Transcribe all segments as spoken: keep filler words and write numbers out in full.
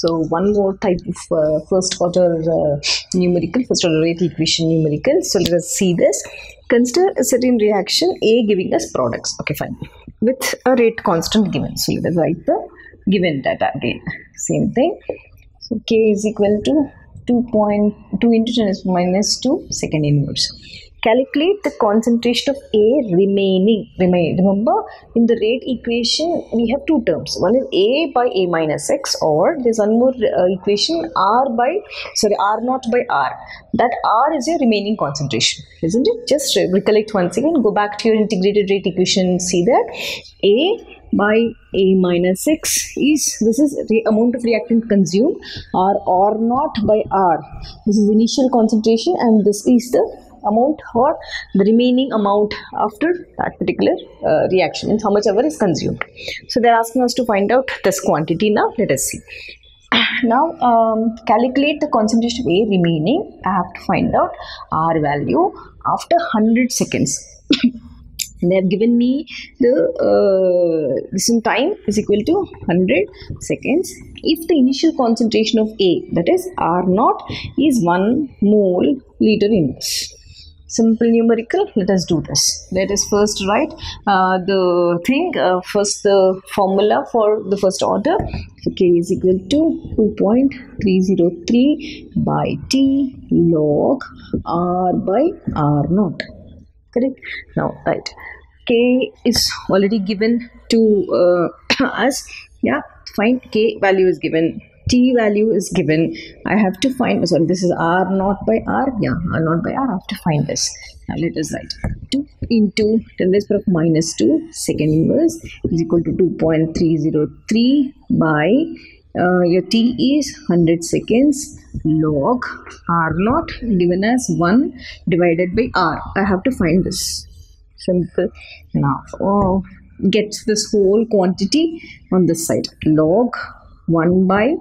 So one more type of uh, first order uh, numerical, first order rate equation numerical. So let us see this. Consider a certain reaction A giving us products. Okay, fine. With a rate constant given. So let us write the given data again. Same thing. So K is equal to two point two into ten to the minus two second inverse. Calculate the concentration of A remaining. Remain. Remember, in the rate equation, we have two terms. One is A by A minus X, or there's one more uh, equation, R by, sorry, R naught by R. That R is your remaining concentration, isn't it? Just recollect once again, go back to your integrated rate equation and see that A by A minus X is, this is the amount of reactant consumed, or R naught by R. This is initial concentration, and this is the amount or the remaining amount after that particular uh, reaction, means how much ever is consumed. So they're asking us to find out this quantity now. Let us see. Now um, calculate the concentration of A remaining. I have to find out R value after one hundred seconds. And they have given me the uh, listen time is equal to one hundred seconds. If the initial concentration of A, that is R naught, is one mole liter inverse. Simple numerical. Let us do this. Let us first write uh, the thing. Uh, first the formula for the first order. So K is equal to two point three zero three by T log R by R naught. Correct. Now right, K is already given to uh, us. Yeah, fine. K value is given, T value is given. I have to find, sorry, this is R naught by R. Yeah, R naught by R. I have to find this. Now let us write two into ten to the minus two second inverse is equal to two point three zero three by uh, your T is one hundred seconds log R naught given as one divided by R. I have to find this. Simple. Now oh, get this whole quantity on this side, log one by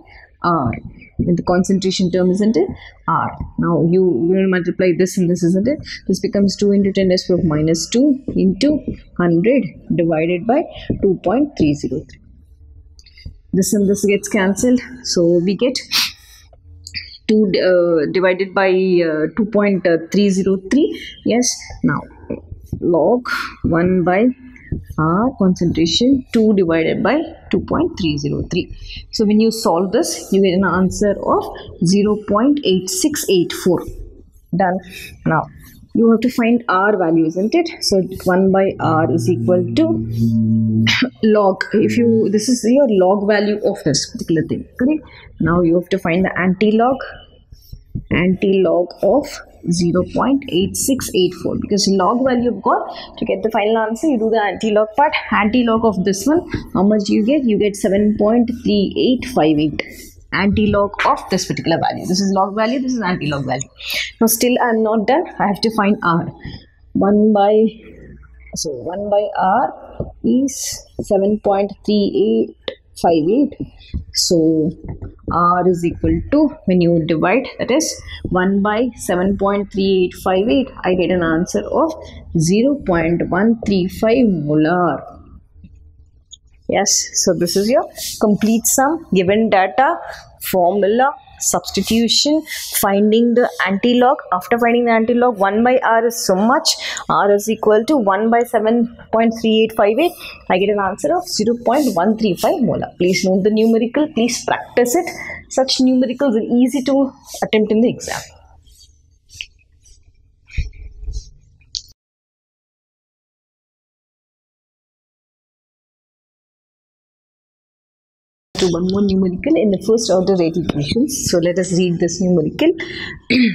R, and the concentration term, isn't it, R. Now you will multiply this and this, isn't it? This becomes two into ten to the minus two into one hundred divided by two point three zero three. This and this gets cancelled, so we get two uh, divided by uh, two point three zero three. Yes. Now log one by R concentration two divided by two point three zero three. So when you solve this, you get an answer of zero point eight six eight four. Done. Now you have to find R value, isn't it? So one by R is equal to log, if you, this is your log value of this particular thing, correct? Now you have to find the anti-log, anti-log of zero point eight six eight four, because log value you've got. To get the final answer, you do the anti-log part. Anti-log of this one, how much you get? You get seven point three eight five eight. Anti-log of this particular value. This is log value, this is anti-log value. Now still I'm not done. I have to find R. one by, so one by R is seven point three eight five eight. So R is equal to, when you divide, that is one by seven point three eight five eight, I get an answer of zero point one three five molar. Yes, so this is your complete sum, given data, formula, substitution, finding the anti-log. After finding the anti-log, one by R is so much, R is equal to one by seven point three eight five eight. I get an answer of zero point one three five molar. Please note the numerical, please practice it. Such numericals are easy to attempt in the exam. To one more numerical in the first order rate equations. So let us read this numerical.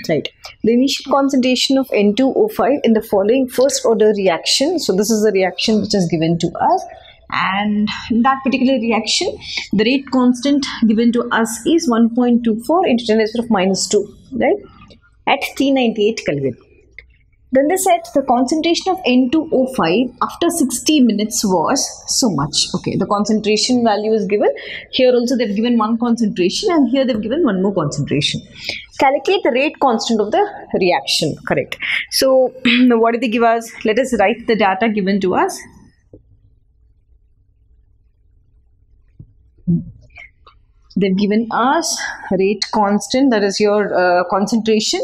Right. The initial concentration of N two O five in the following first order reaction. So this is the reaction which is given to us, and in that particular reaction the rate constant given to us is one point two four into ten to the minus two, right, at three ninety-eight Kelvin. Then they said the concentration of N two O five after sixty minutes was so much. Okay, the concentration value is given. Here also they've given one concentration, and here they've given one more concentration. Calculate the rate constant of the reaction, correct. So what did they give us? Let us write the data given to us. They've given us rate constant, that is your uh, concentration.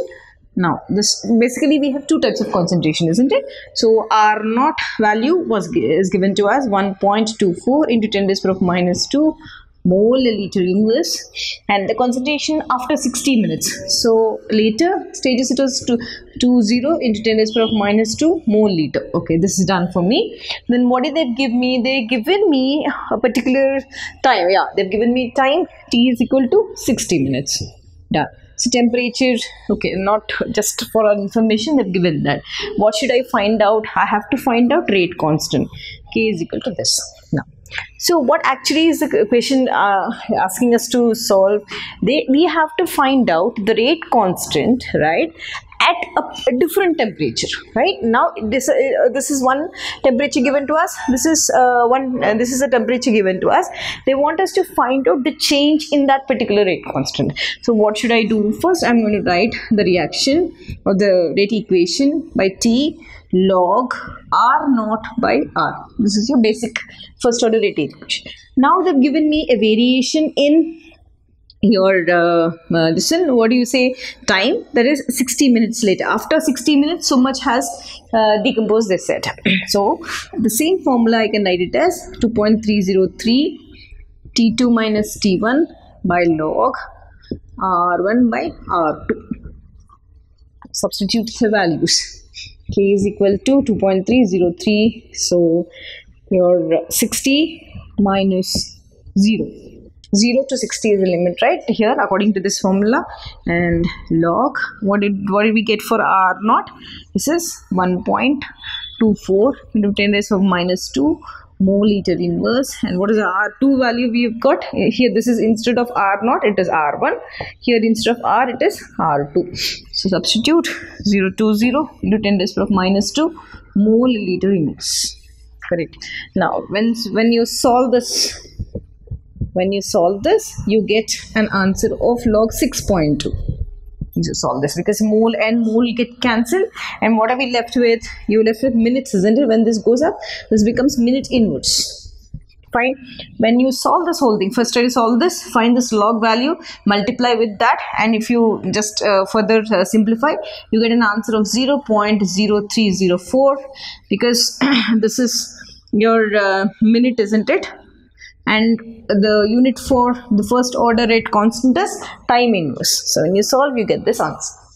Now, this basically we have two types of concentration, isn't it? So, R naught value was is given to us one point two four into ten to the power minus two mole liter inverse, and the concentration after sixty minutes. So later stages it was two zero into ten to the power minus two mole liter. Okay, this is done for me. Then what did they give me? They given me a particular time. Yeah, they've given me time T is equal to sixty minutes. Done. So temperature, okay, not just for our information, they've given that. What should I find out? I have to find out rate constant. K is equal to this. Now, so what actually is the question uh, asking us to solve? They, we have to find out the rate constant, right, at a, a different temperature, right? Now this uh, this is one temperature given to us. This is uh, one. Uh, this is a temperature given to us. They want us to find out the change in that particular rate constant. So what should I do? First, I'm going to write the reaction or the rate equation by T log R naught by R. This is your basic first order rate equation. Now they've given me a variation in your uh, uh, listen, what do you say, time, that is sixty minutes later. After sixty minutes, so much has uh, decomposed, they said. So the same formula I can write it as two point three zero three T two minus T one by log R one by R two. Substitute the values. K is equal to two point three zero three, so your sixty minus zero. zero to sixty is the limit, right, here according to this formula. And log, what did what did we get for R naught? This is one point two four into ten to the power minus two mole liter inverse. And what is the R two value we've got? Here this is instead of R naught, it is R one. Here instead of R, it is R two. So substitute zero two zero into ten to the power minus two mole liter inverse. Correct. Now when when you solve this When you solve this, you get an answer of log six point two. You solve this because mole and mole get cancelled. And what are we left with? You're left with minutes, isn't it? When this goes up, this becomes minute inwards. Fine. When you solve this whole thing, first try to solve this, find this log value, multiply with that. And if you just uh, further uh, simplify, you get an answer of zero point zero three zero four, because this is your uh, minute, isn't it? And the unit for the first order rate constant is time inverse. So when you solve, you get this answer.